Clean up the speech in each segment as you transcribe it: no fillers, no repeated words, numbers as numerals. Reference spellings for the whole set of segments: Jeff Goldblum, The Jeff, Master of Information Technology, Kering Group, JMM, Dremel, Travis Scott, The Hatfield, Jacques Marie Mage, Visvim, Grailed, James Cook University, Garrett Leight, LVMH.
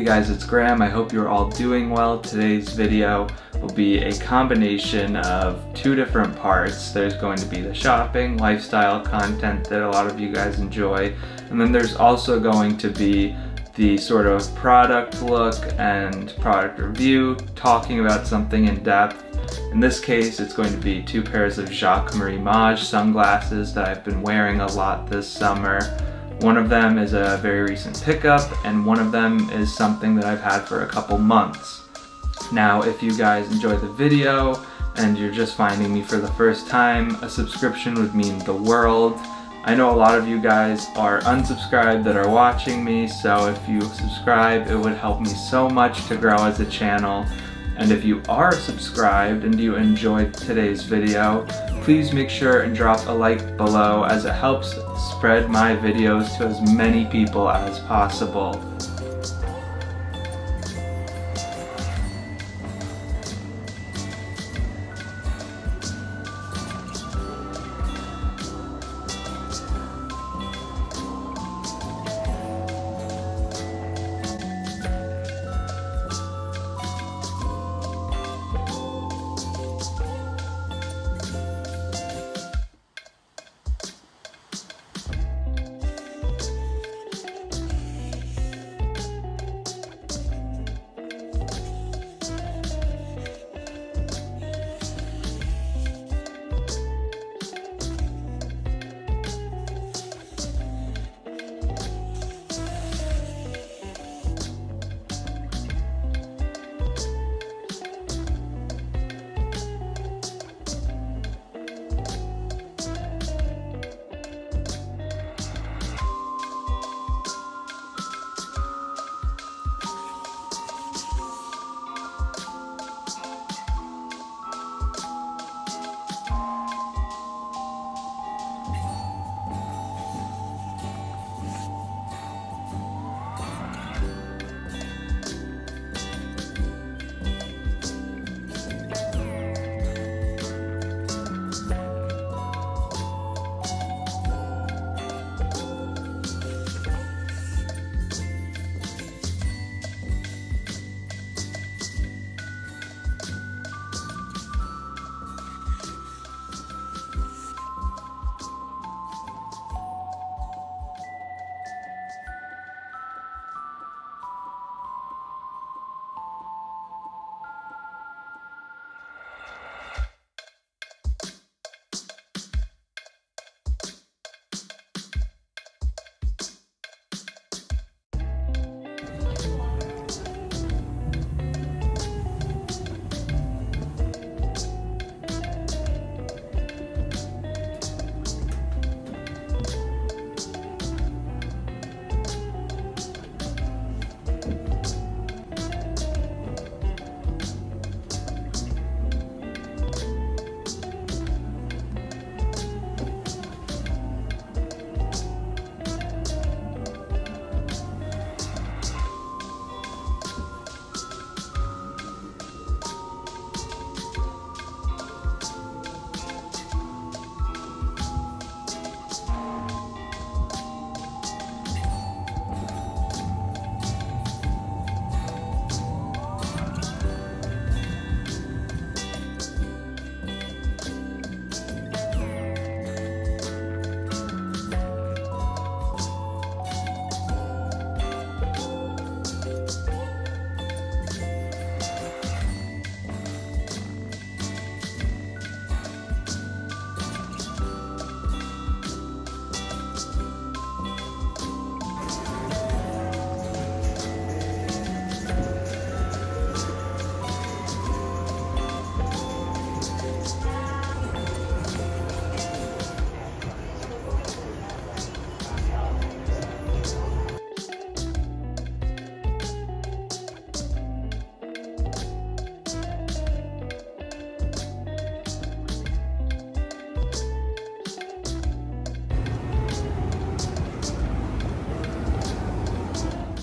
Hey guys, it's Graham. I hope you're all doing well. Today's video will be a combination of two different parts. There's going to be the shopping, lifestyle content that a lot of you guys enjoy, and then there's also going to be the sort of product look and product review, talking about something in depth. In this case, it's going to be two pairs of Jacques Marie Mage sunglasses that I've been wearing a lot this summer. One of them is a very recent pickup, and one of them is something that I've had for a couple months. Now, if you guys enjoy the video and you're just finding me for the first time, a subscription would mean the world. I know a lot of you guys are unsubscribed that are watching me, so if you subscribe, it would help me so much to grow as a channel. And if you are subscribed and you enjoyed today's video, please make sure and drop a like below, as it helps spread my videos to as many people as possible.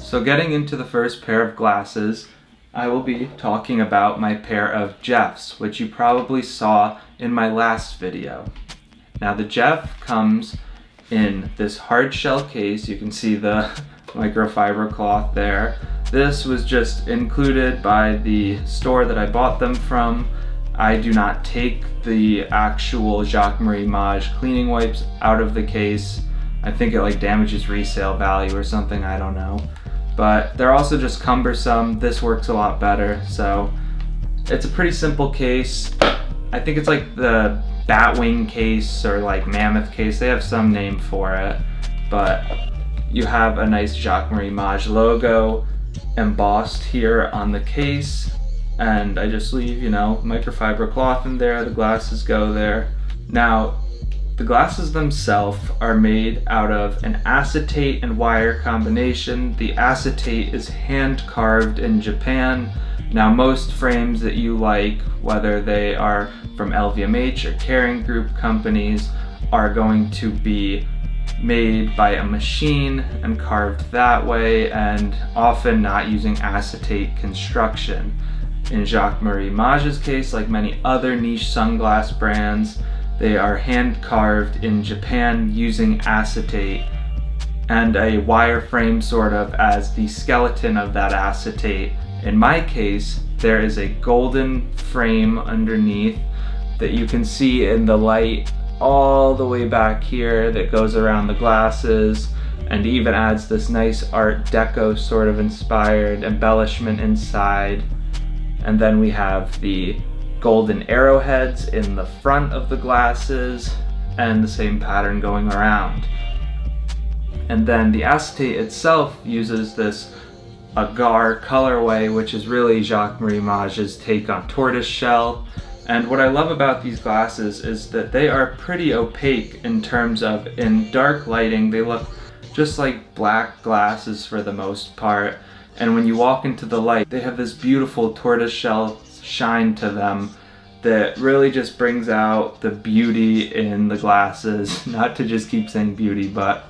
So getting into the first pair of glasses, I will be talking about my pair of Jeffs, which you probably saw in my last video. Now the Jeff comes in this hard shell case. You can see the microfiber cloth there. This was just included by the store that I bought them from. I do not take the actual Jacques Marie Mage cleaning wipes out of the case. I think it like damages resale value or something, I don't know. But they're also just cumbersome. This works a lot better, so it's a pretty simple case. I think it's like the Batwing case or like Mammoth case. They have some name for it, but you have a nice Jacques Marie Mage logo embossed here on the case. And I just leave, you know, microfiber cloth in there, the glasses go there. Now, the glasses themselves are made out of an acetate and wire combination. The acetate is hand carved in Japan. Now, most frames that you like, whether they are from LVMH or Kering Group companies, are going to be made by a machine and carved that way, and often not using acetate construction. In Jacques Marie Mage's case, like many other niche sunglass brands, they are hand carved in Japan using acetate and a wireframe sort of as the skeleton of that acetate. In my case, there is a golden frame underneath that you can see in the light all the way back here that goes around the glasses and even adds this nice Art Deco sort of inspired embellishment inside. And then we have the golden arrowheads in the front of the glasses and the same pattern going around. And then the acetate itself uses this agar colorway, which is really Jacques Marie Mage's take on tortoiseshell. And what I love about these glasses is that they are pretty opaque in terms of, in dark lighting, they look just like black glasses for the most part. And when you walk into the light, they have this beautiful tortoiseshell shine to them that really just brings out the beauty in the glasses. Not to just keep saying beauty, but...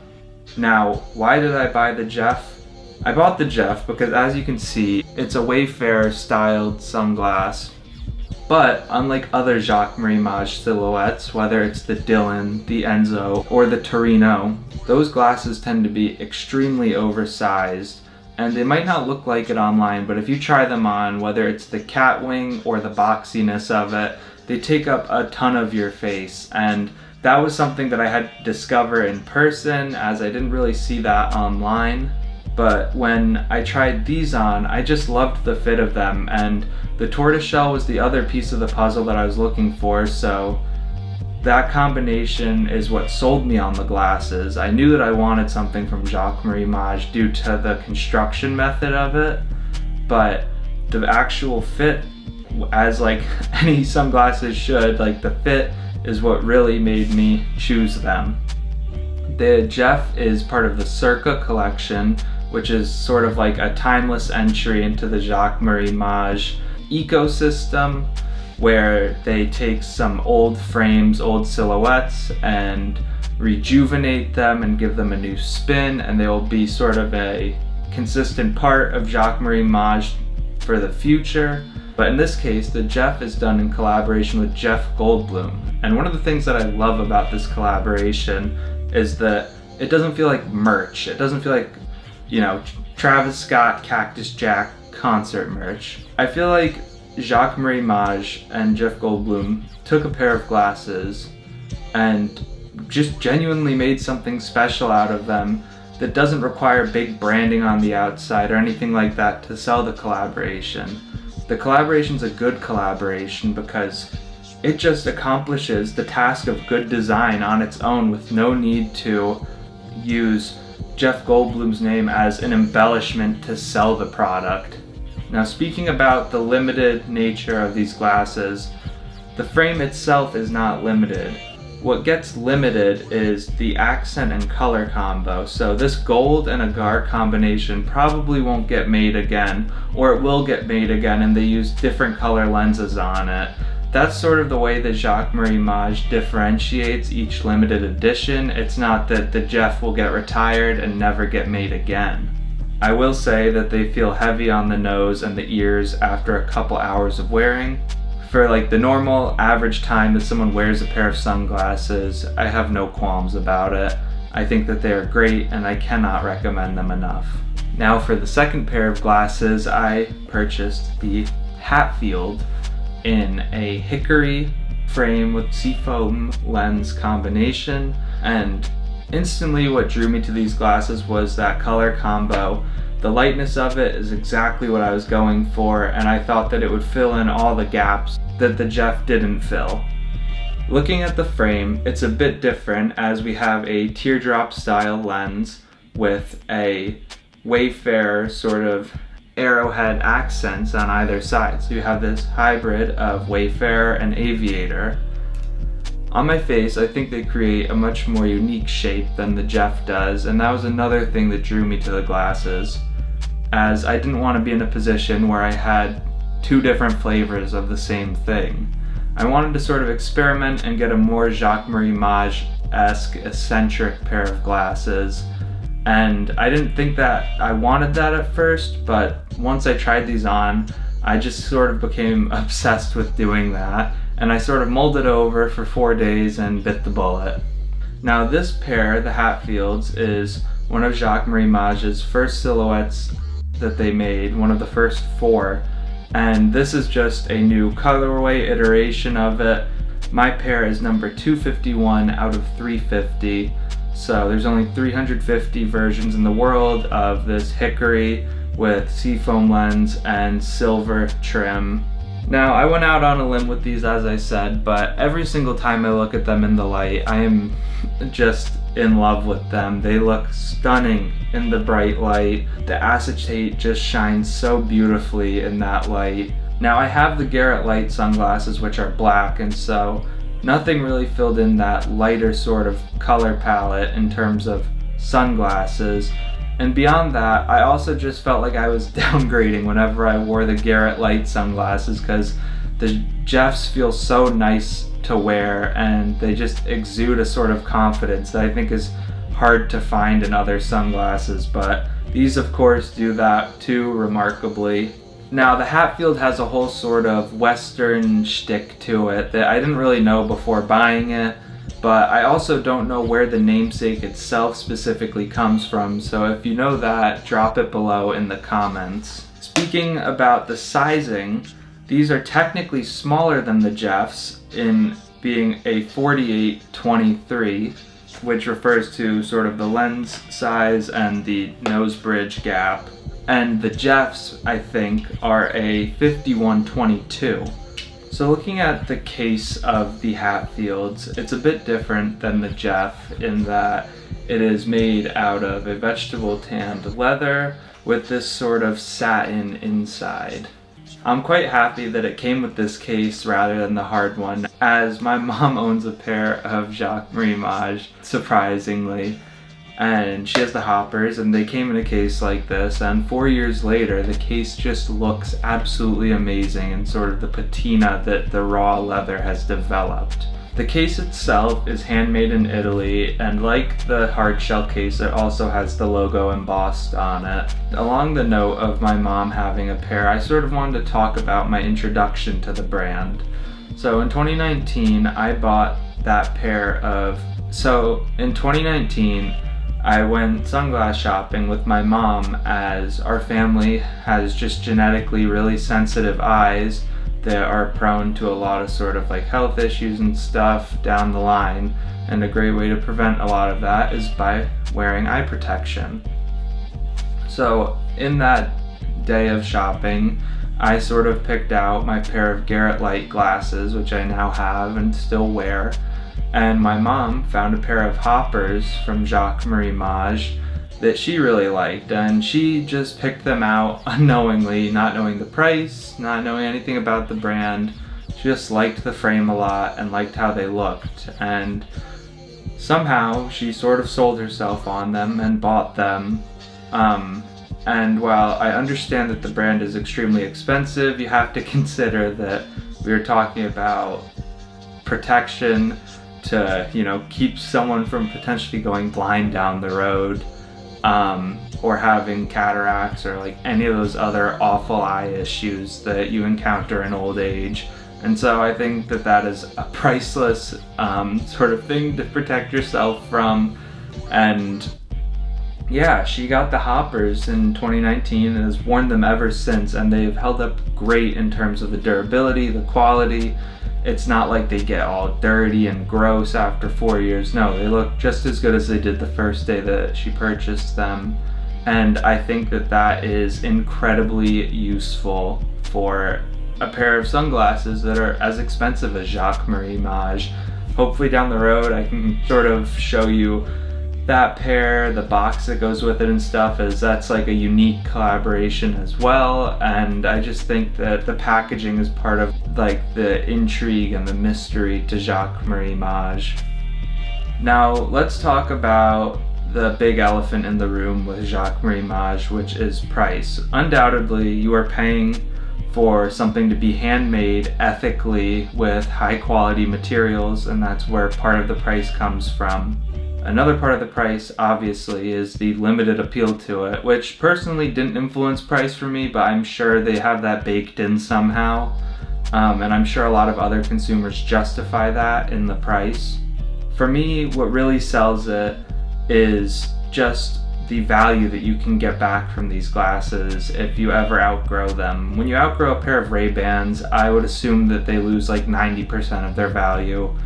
Now, why did I buy the Jeff? I bought the Jeff because, as you can see, it's a Wayfair-styled sunglass. But unlike other Jacques Marie Mage silhouettes, whether it's the Dylan, the Enzo, or the Torino, those glasses tend to be extremely oversized. And they might not look like it online, but if you try them on, whether it's the cat wing or the boxiness of it, they take up a ton of your face. And that was something that I had to discover in person, as I didn't really see that online. But when I tried these on, I just loved the fit of them, and the tortoiseshell was the other piece of the puzzle that I was looking for, so that combination is what sold me on the glasses. I knew that I wanted something from Jacques Marie Mage due to the construction method of it, but the actual fit, as like any sunglasses should, like the fit is what really made me choose them. The Jeff is part of the Circa collection, which is sort of like a timeless entry into the Jacques Marie Mage ecosystem, where they take some old frames, old silhouettes, and rejuvenate them and give them a new spin, and they will be sort of a consistent part of Jacques Marie Mage for the future. But in this case, the Jeff is done in collaboration with Jeff Goldblum. And one of the things that I love about this collaboration is that it doesn't feel like merch. It doesn't feel like, you know, Travis Scott, Cactus Jack concert merch. I feel like Jacques Marie Mage and Jeff Goldblum took a pair of glasses and just genuinely made something special out of them that doesn't require big branding on the outside or anything like that to sell the collaboration. The collaboration's a good collaboration because it just accomplishes the task of good design on its own with no need to use Jeff Goldblum's name as an embellishment to sell the product. Now, speaking about the limited nature of these glasses, the frame itself is not limited. What gets limited is the accent and color combo. So this gold and agar combination probably won't get made again, or it will get made again and they use different color lenses on it. That's sort of the way that Jacques Marie Mage differentiates each limited edition. It's not that the Jeff will get retired and never get made again. I will say that they feel heavy on the nose and the ears after a couple hours of wearing. For like the normal average time that someone wears a pair of sunglasses, I have no qualms about it. I think that they are great and I cannot recommend them enough. Now for the second pair of glasses, I purchased the Hatfield in a hickory frame with seafoam lens combination, and instantly what drew me to these glasses was that color combo. The lightness of it is exactly what I was going for, and I thought that it would fill in all the gaps that the Jeff didn't fill. Looking at the frame, it's a bit different as we have a teardrop style lens with a Wayfarer sort of arrowhead accents on either side. So you have this hybrid of Wayfarer and Aviator. On my face, I think they create a much more unique shape than the Jeff does, and that was another thing that drew me to the glasses, as I didn't want to be in a position where I had two different flavors of the same thing. I wanted to sort of experiment and get a more Jacques Marie Mage-esque eccentric pair of glasses, and I didn't think that I wanted that at first, but once I tried these on, I just sort of became obsessed with doing that. And I sort of mulled it over for 4 days and bit the bullet. Now this pair, the Hatfields, is one of Jacques Marie Mage's first silhouettes that they made, one of the first four, and this is just a new colorway iteration of it. My pair is number 251 out of 350, so there's only 350 versions in the world of this hickory with seafoam lens and silver trim. Now, I went out on a limb with these, as I said, but every single time I look at them in the light, I am just in love with them. They look stunning in the bright light. The acetate just shines so beautifully in that light. Now, I have the Garrett Leight sunglasses, which are black, and so nothing really filled in that lighter sort of color palette in terms of sunglasses. And beyond that, I also just felt like I was downgrading whenever I wore the Garrett Leight sunglasses, because the Jeffs feel so nice to wear and they just exude a sort of confidence that I think is hard to find in other sunglasses, but these of course do that too remarkably. Now the Hatfield has a whole sort of Western shtick to it that I didn't really know before buying it. But I also don't know where the namesake itself specifically comes from, so if you know that, drop it below in the comments. Speaking about the sizing, these are technically smaller than the Jeffs in being a 48-23, which refers to sort of the lens size and the nose bridge gap. And the Jeffs, I think, are a 51-22. So looking at the case of the Hatfields, it's a bit different than the Jeff in that it is made out of a vegetable tanned leather with this sort of satin inside. I'm quite happy that it came with this case rather than the hard one, as my mom owns a pair of Jacques Marie Mage, surprisingly, and she has the hoppers, and they came in a case like this, and 4 years later the case just looks absolutely amazing and sort of the patina that the raw leather has developed. The case itself is handmade in Italy, and like the hard shell case, it also has the logo embossed on it. Along the note of my mom having a pair, I sort of wanted to talk about my introduction to the brand. So in 2019 I went sunglass shopping with my mom, as our family has just genetically really sensitive eyes that are prone to a lot of sort of like health issues and stuff down the line, and a great way to prevent a lot of that is by wearing eye protection. So in that day of shopping, I sort of picked out my pair of Garrett Leight glasses, which I now have and still wear. And my mom found a pair of hoppers from Jacques Marie Mage that she really liked, and she just picked them out unknowingly, not knowing the price, not knowing anything about the brand. She just liked the frame a lot and liked how they looked, and somehow she sort of sold herself on them and bought them. And while I understand that the brand is extremely expensive, you have to consider that we are talking about protection to, you know, keep someone from potentially going blind down the road, or having cataracts or like any of those other awful eye issues that you encounter in old age. And so I think that that is a priceless sort of thing to protect yourself from, and yeah, she got the hoppers in 2019 and has worn them ever since, and they've held up great in terms of the durability, the quality. It's not like they get all dirty and gross after 4 years. No, they look just as good as they did the first day that she purchased them. And I think that that is incredibly useful for a pair of sunglasses that are as expensive as Jacques Marie Mage. Hopefully down the road I can sort of show you that pair, the box that goes with it and stuff, as that's like a unique collaboration as well. And I just think that the packaging is part of like the intrigue and the mystery to Jacques Marie Mage. Now let's talk about the big elephant in the room with Jacques Marie Mage, which is price. Undoubtedly, you are paying for something to be handmade ethically with high quality materials, and that's where part of the price comes from. Another part of the price, obviously, is the limited appeal to it, which personally didn't influence price for me, but I'm sure they have that baked in somehow. And I'm sure a lot of other consumers justify that in the price. For me, what really sells it is just the value that you can get back from these glasses if you ever outgrow them. When you outgrow a pair of Ray-Bans, I would assume that they lose like 90% of their value,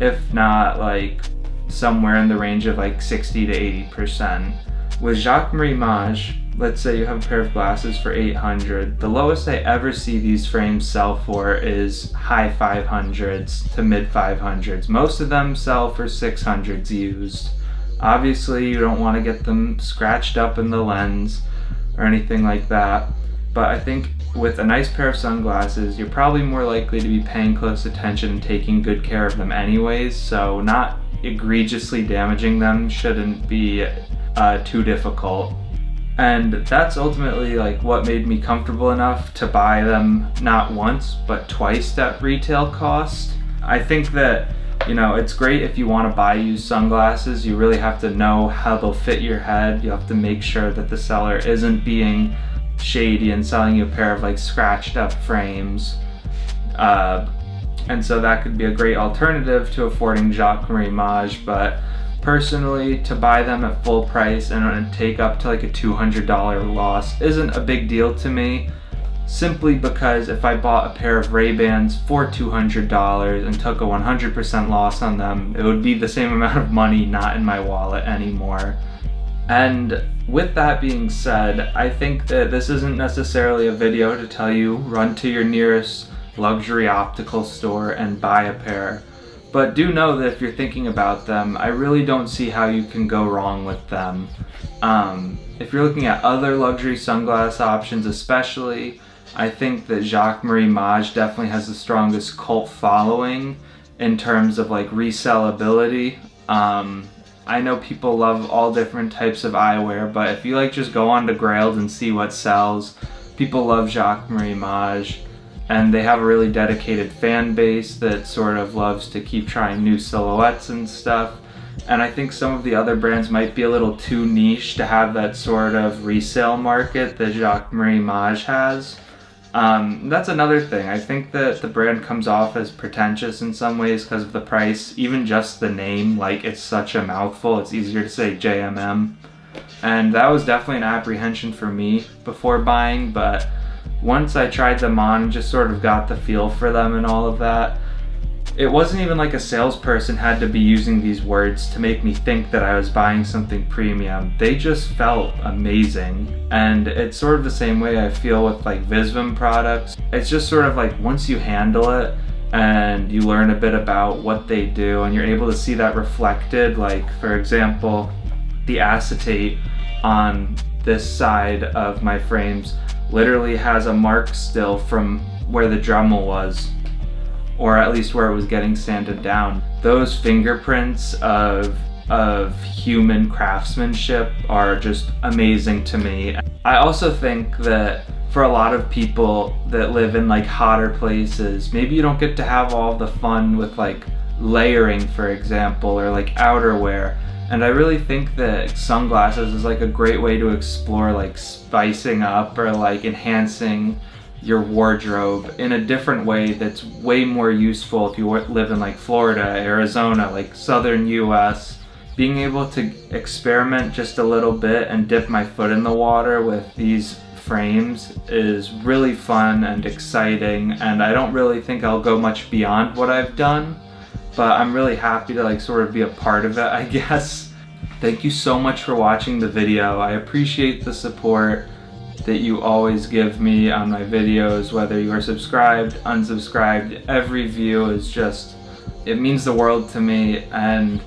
if not like somewhere in the range of like 60 to 80%. With Jacques Marie Mage, let's say you have a pair of glasses for $800. The lowest I ever see these frames sell for is high 500s to mid 500s. Most of them sell for 600s used. Obviously, you don't want to get them scratched up in the lens or anything like that, but I think with a nice pair of sunglasses, you're probably more likely to be paying close attention and taking good care of them anyways, so not egregiously damaging them shouldn't be too difficult. And that's ultimately like what made me comfortable enough to buy them not once, but twice that retail cost. I think that, you know, it's great if you want to buy used sunglasses. You really have to know how they'll fit your head. You have to make sure that the seller isn't being shady and selling you a pair of like scratched up frames. And so that could be a great alternative to affording Jacques Marie Mage, but personally, to buy them at full price and take up to like a $200 loss isn't a big deal to me, simply because if I bought a pair of Ray-Bans for $200 and took a 100% loss on them, it would be the same amount of money not in my wallet anymore. And with that being said, I think that this isn't necessarily a video to tell you run to your nearest luxury optical store and buy a pair, but do know that if you're thinking about them, I really don't see how you can go wrong with them. If you're looking at other luxury sunglass options especially, I think that Jacques Marie Mage definitely has the strongest cult following in terms of like resellability. I know people love all different types of eyewear, but if you like just go on to Grailed and see what sells, people love Jacques Marie Mage. And they have a really dedicated fan base that sort of loves to keep trying new silhouettes and stuff. And I think some of the other brands might be a little too niche to have that sort of resale market that Jacques Marie Mage has. That's another thing. I think that the brand comes off as pretentious in some ways because of the price, even just the name, like it's such a mouthful, it's easier to say JMM. And that was definitely an apprehension for me before buying, but once I tried them on and just sort of got the feel for them and all of that, it wasn't even like a salesperson had to be using these words to make me think that I was buying something premium. They just felt amazing. And it's sort of the same way I feel with like Visvim products. It's just sort of like once you handle it and you learn a bit about what they do and you're able to see that reflected, like for example, the acetate on this side of my frames literally has a mark still from where the Dremel was, or at least where it was getting sanded down. Those fingerprints of human craftsmanship are just amazing to me. I also think that for a lot of people that live in like hotter places, maybe you don't get to have all the fun with like layering, for example, or like outerwear. And I really think that sunglasses is like a great way to explore like spicing up or like enhancing your wardrobe in a different way that's way more useful if you live in like Florida, Arizona, like southern US. being able to experiment just a little bit and dip my foot in the water with these frames is really fun and exciting, and I don't really think I'll go much beyond what I've done, but I'm really happy to like sort of be a part of it, I guess. Thank you so much for watching the video. I appreciate the support that you always give me on my videos, whether you are subscribed, unsubscribed. Every view is just, it means the world to me, and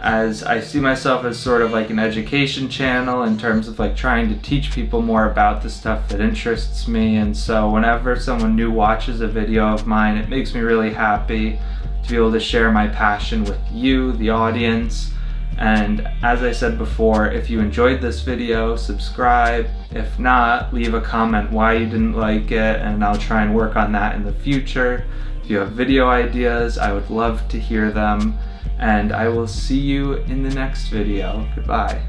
as I see myself as sort of like an education channel in terms of like trying to teach people more about the stuff that interests me. And so whenever someone new watches a video of mine, it makes me really happy to be able to share my passion with you, the audience. And as I said before, if you enjoyed this video, subscribe. If not, leave a comment why you didn't like it, and I'll try and work on that in the future. If you have video ideas, I would love to hear them. And I will see you in the next video. Goodbye.